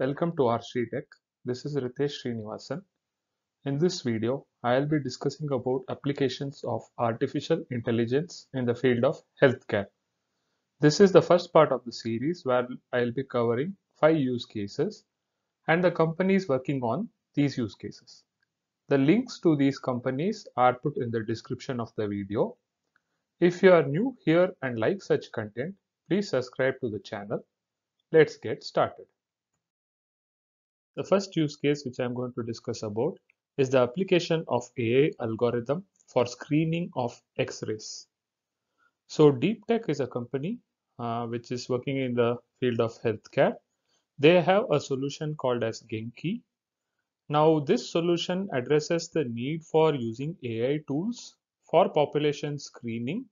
Welcome to DeepTek. This is Ritesh Srinivasan. In this video, I will be discussing about applications of artificial intelligence in the field of healthcare. This is the first part of the series where I will be covering 5 use cases and the companies working on these use cases. The links to these companies are put in the description of the video. If you are new here and like such content, please subscribe to the channel. Let's get started. The first use case which I am going to discuss about is the application of AI algorithm for screening of X-rays. So DeepTek is a company which is working in the field of healthcare. They have a solution called as Genki. Now this solution addresses the need for using AI tools for population screening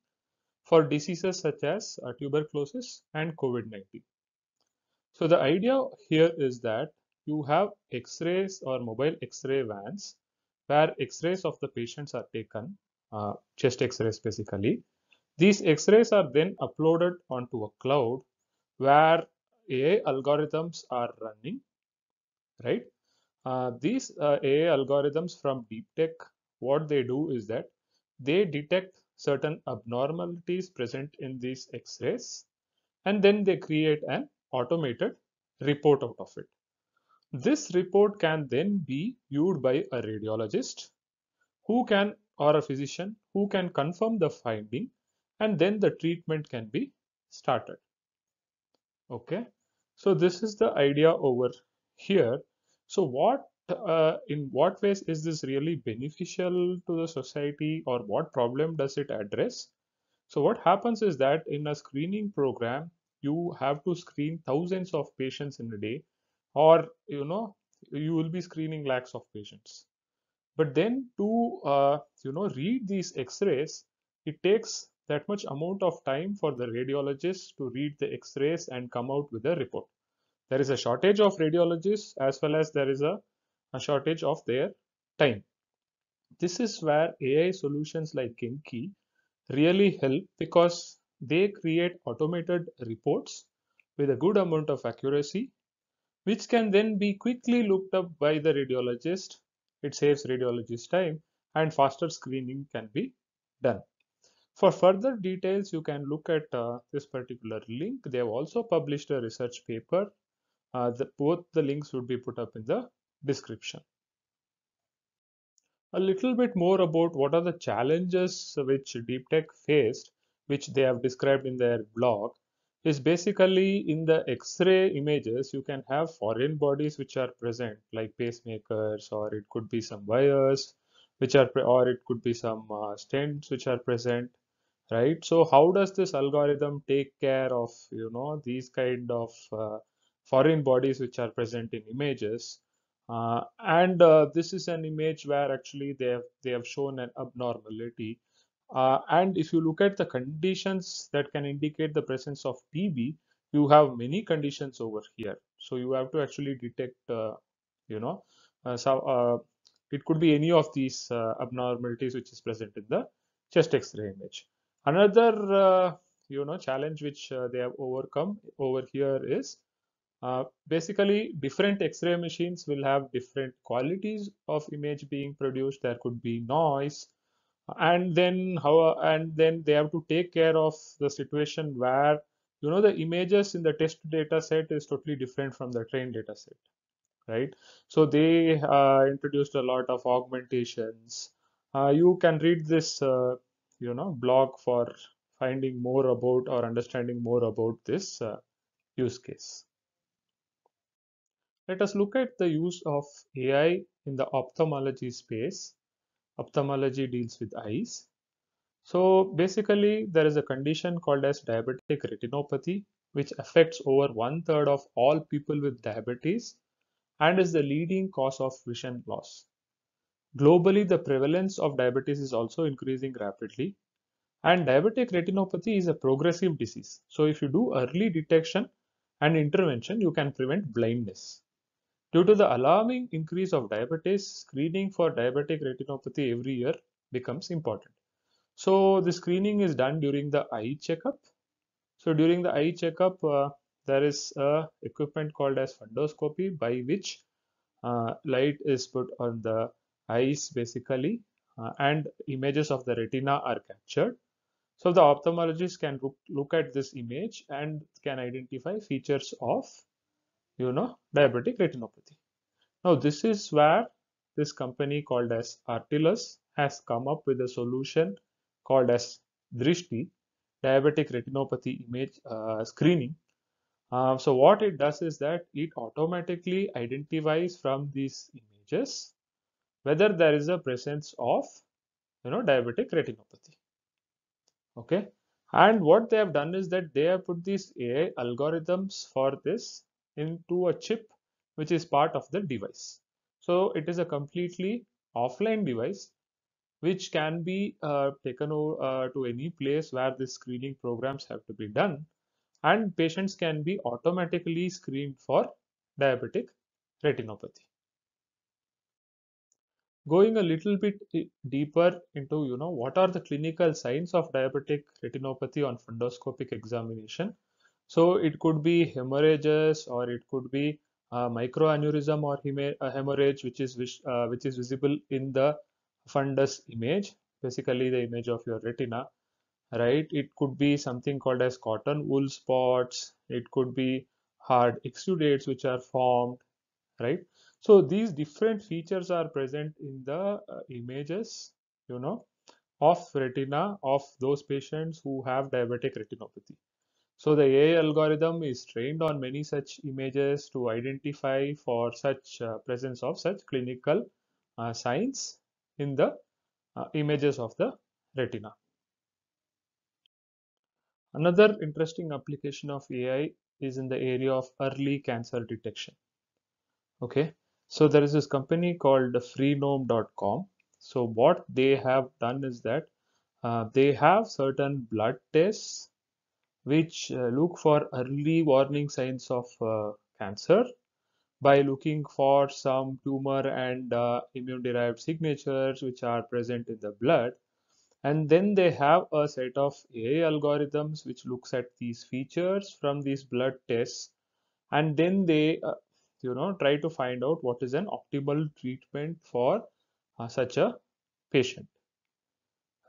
for diseases such as tuberculosis and COVID-19. So the idea here is that you have X-rays or mobile X-ray vans where X-rays of the patients are taken, chest X-rays basically. These X-rays are then uploaded onto a cloud where AI algorithms are running, right? These AI algorithms from DeepTek, what they do is that they detect certain abnormalities present in these X-rays and then they create an automated report out of it. This report can then be viewed by a radiologist who can, or a physician who can confirm the finding, and then the treatment can be started. Okay, so this is the idea over here. So what in what ways is this really beneficial to the society, or what problem does it address? So what happens is that in a screening program, you have to screen thousands of patients in a day, or you will be screening lakhs of patients. But then to read these X-rays, it takes that much amount of time for the radiologists to read the X-rays and come out with a report. There is a shortage of radiologists as well as there is a shortage of their time. This is where AI solutions like Genki really help, because they create automated reports with a good amount of accuracy, which can then be quickly looked up by the radiologist. It saves radiologist time and faster screening can be done. For further details, you can look at this particular link. They have also published a research paper. Both the links would be put up in the description. A little bit more about what are the challenges which DeepTek faced, which they have described in their blog, is basically in the X-ray images you can have foreign bodies which are present, like pacemakers, or it could be some wires which are, or it could be some stents which are present, right? So how does this algorithm take care of these kind of foreign bodies which are present in images? And this is an image where actually they have shown an abnormality. And if you look at the conditions that can indicate the presence of TB, you have many conditions over here. So you have to actually detect, it could be any of these abnormalities which is present in the chest X-ray image. Another, challenge which they have overcome over here is basically different X-ray machines will have different qualities of image being produced. There could be noise. And then they have to take care of the situation where the images in the test data set is totally different from the trained data set, right? So they introduced a lot of augmentations. You can read this blog for finding more about or understanding more about this use case. Let us look at the use of AI in the ophthalmology space. Ophthalmology deals with eyes. So basically there is a condition called as diabetic retinopathy, which affects over 1/3 of all people with diabetes and is the leading cause of vision loss. Globally, the prevalence of diabetes is also increasing rapidly, and diabetic retinopathy is a progressive disease. So if you do early detection and intervention, you can prevent blindness. Due to the alarming increase of diabetes, screening for diabetic retinopathy every year becomes important. So the screening is done during the eye checkup. So during the eye checkup, there is a equipment called as fundoscopy, by which light is put on the eyes basically, and images of the retina are captured. So the ophthalmologist can look at this image and can identify features of, you know, diabetic retinopathy. Now this is where this company called as Artelus has come up with a solution called as drishti, diabetic retinopathy image screening. So what it does is that it automatically identifies from these images whether there is a presence of, you know, diabetic retinopathy. Okay, and what they have done is that they have put these AI algorithms for this into a chip which is part of the device. So it is a completely offline device which can be taken to any place where the screening programs have to be done, and patients can be automatically screened for diabetic retinopathy. Going a little bit deeper into, you know, what are the clinical signs of diabetic retinopathy on fundoscopic examination. So it could be hemorrhages, or it could be microaneurysm or hemorrhage which is visible in the fundus image, basically the image of your retina, right? It could be something called as cotton wool spots. It could be hard exudates which are formed, right? So these different features are present in the images, you know, of retina of those patients who have diabetic retinopathy. So the AI algorithm is trained on many such images to identify for such presence of such clinical signs in the images of the retina. Another interesting application of AI is in the area of early cancer detection. Okay. So there is this company called freenome.com. So what they have done is that they have certain blood tests which look for early warning signs of cancer by looking for some tumor and immune-derived signatures which are present in the blood. And then they have a set of AI algorithms which looks at these features from these blood tests, and then they you know, try to find out what is an optimal treatment for such a patient,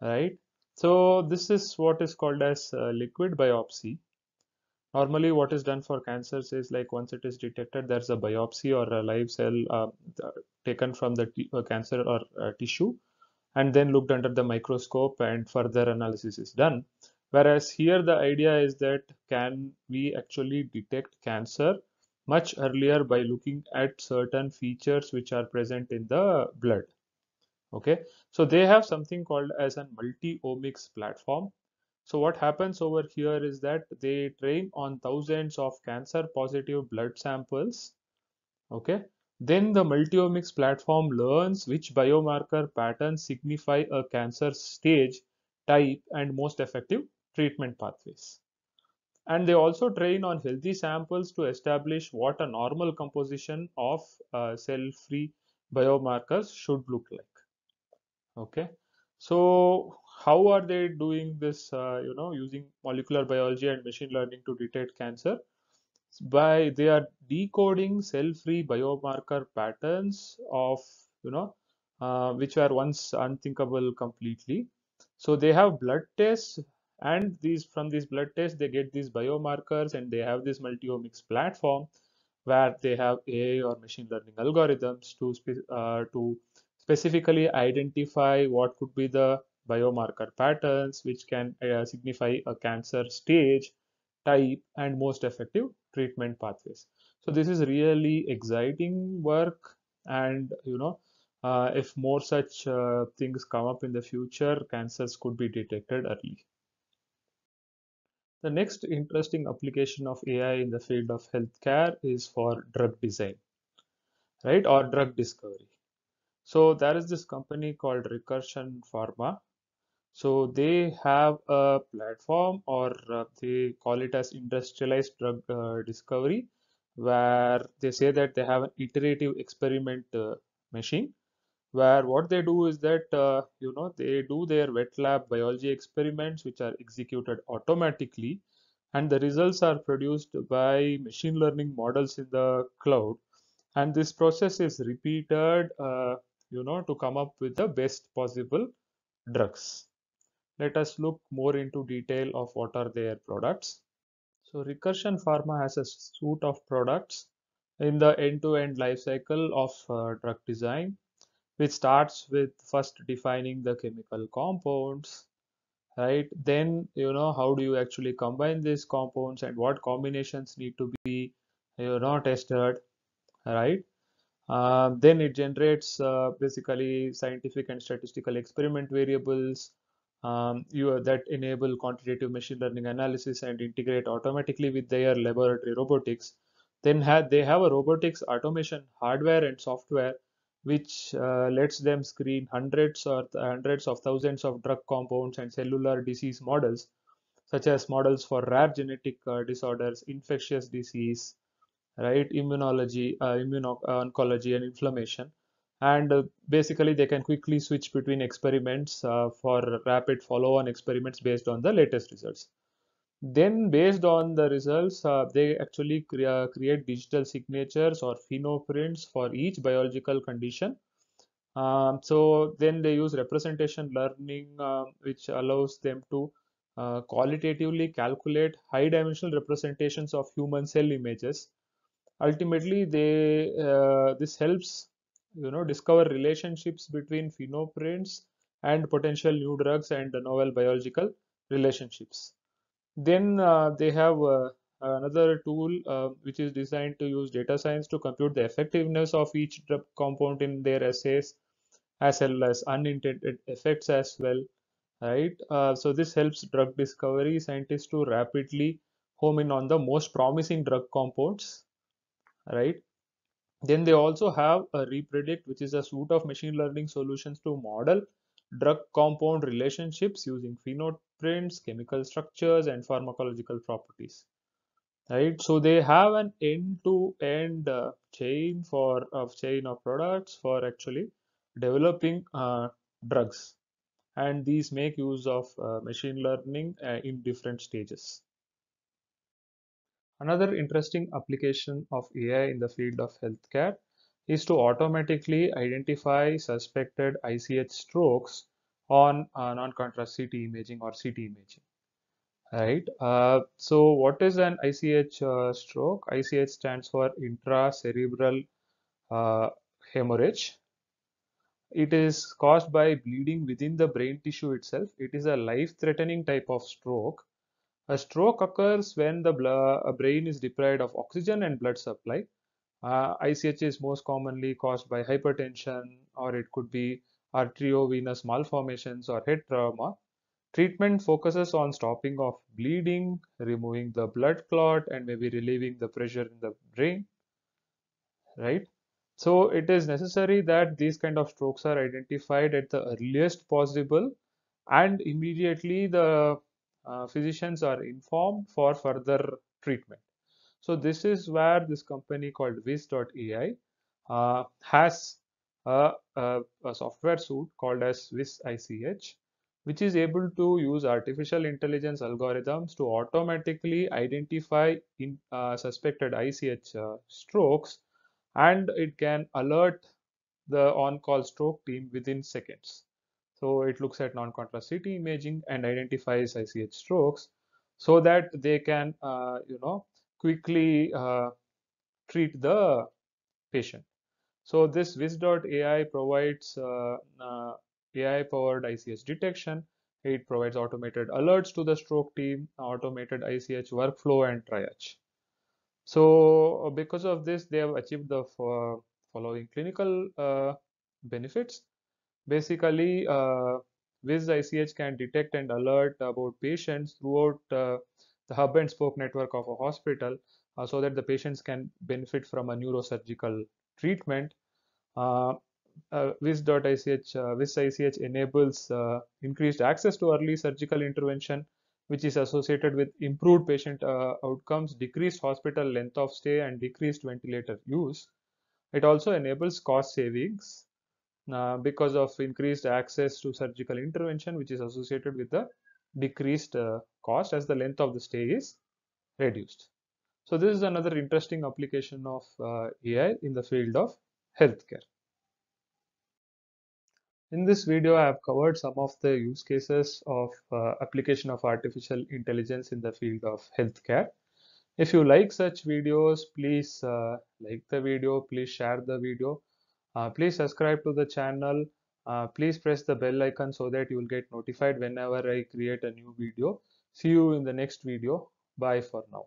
right? So this is what is called as liquid biopsy. Normally what is done for cancers is, like, once it is detected, there's a biopsy or a live cell taken from the cancer or tissue and then looked under the microscope and further analysis is done. Whereas here the idea is that can we actually detect cancer much earlier by looking at certain features which are present in the blood. Okay, so they have something called as a multi-omics platform. So what happens over here is that they train on thousands of cancer positive blood samples. Okay, then the multi-omics platform learns which biomarker patterns signify a cancer stage, type, and most effective treatment pathways. And they also train on healthy samples to establish what a normal composition of cell-free biomarkers should look like. Okay, so how are they doing this, you know, using molecular biology and machine learning to detect cancer? By they are decoding cell-free biomarker patterns of, you know, which were once unthinkable completely. So they have blood tests, and these, from these blood tests, they get these biomarkers, and they have this multi-omics platform where they have AI or machine learning algorithms to specifically identify what could be the biomarker patterns which can signify a cancer stage, type, and most effective treatment pathways. So this is really exciting work, and, you know, if more such things come up in the future, cancers could be detected early. The next interesting application of AI in the field of healthcare is for drug design, right, or drug discovery. So there is this company called Recursion Pharma. So they have a platform, or they call it as industrialized drug discovery, where they say that they have an iterative experiment machine, where what they do is that, you know, they do their wet lab biology experiments which are executed automatically, and the results are produced by machine learning models in the cloud. And this process is repeated, to come up with the best possible drugs. Let us look more into detail of what are their products. So Recursion Pharma has a suite of products in the end-to-end life cycle of drug design, which starts with first defining the chemical compounds, right? Then, how do you actually combine these compounds and what combinations need to be, tested, right? Then it generates basically scientific and statistical experiment variables that enable quantitative machine learning analysis and integrate automatically with their laboratory robotics. Then they have a robotics automation hardware and software which lets them screen hundreds of thousands of drug compounds and cellular disease models, such as models for rare genetic disorders, infectious disease, right, immunology, immuno-oncology and inflammation. And basically they can quickly switch between experiments for rapid follow-on experiments based on the latest results. Then based on the results, they actually create digital signatures or phenotypes for each biological condition. So then they use representation learning, which allows them to qualitatively calculate high dimensional representations of human cell images. Ultimately, this helps discover relationships between phenotypes and potential new drugs and novel biological relationships. Then they have another tool which is designed to use data science to compute the effectiveness of each drug compound in their assays, as well as unintended effects as well, right? So this helps drug discovery scientists to rapidly home in on the most promising drug compounds. Right. Then they also have a repredict, which is a suite of machine learning solutions to model drug compound relationships using phenotypes, chemical structures and pharmacological properties. Right. So they have an end-to-end chain of products for actually developing drugs, and these make use of machine learning in different stages. Another interesting application of AI in the field of healthcare is to automatically identify suspected ICH strokes on non-contrast CT imaging or CT imaging, right? So what is an ICH stroke? ICH stands for intracerebral hemorrhage. It is caused by bleeding within the brain tissue itself. It is a life-threatening type of stroke. A stroke occurs when the brain is deprived of oxygen and blood supply. ICH is most commonly caused by hypertension, or it could be arteriovenous malformations or head trauma. Treatment focuses on stopping of bleeding, removing the blood clot, and maybe relieving the pressure in the brain. Right? So it is necessary that these kind of strokes are identified at the earliest possible, and immediately the physicians are informed for further treatment. So this is where this company called Viz.ai has a software suite called as Viz ICH, which is able to use artificial intelligence algorithms to automatically identify suspected ICH strokes, and it can alert the on-call stroke team within seconds. So it looks at non-contrast CT imaging and identifies ICH strokes so that they can, quickly treat the patient. So this Viz.ai provides AI-powered ICH detection. It provides automated alerts to the stroke team, automated ICH workflow and triage. So because of this, they have achieved the following clinical benefits. Basically, Viz ICH can detect and alert about patients throughout the hub and spoke network of a hospital so that the patients can benefit from a neurosurgical treatment. Viz ICH enables increased access to early surgical intervention, which is associated with improved patient outcomes, decreased hospital length of stay, and decreased ventilator use. It also enables cost savings because of increased access to surgical intervention, which is associated with the decreased cost as the length of the stay is reduced. So this is another interesting application of AI in the field of healthcare. In this video, I have covered some of the use cases of application of artificial intelligence in the field of healthcare. If you like such videos, please like the video, please share the video, please subscribe to the channel, please press the bell icon so that you will get notified whenever I create a new video. See you in the next video. Bye for now.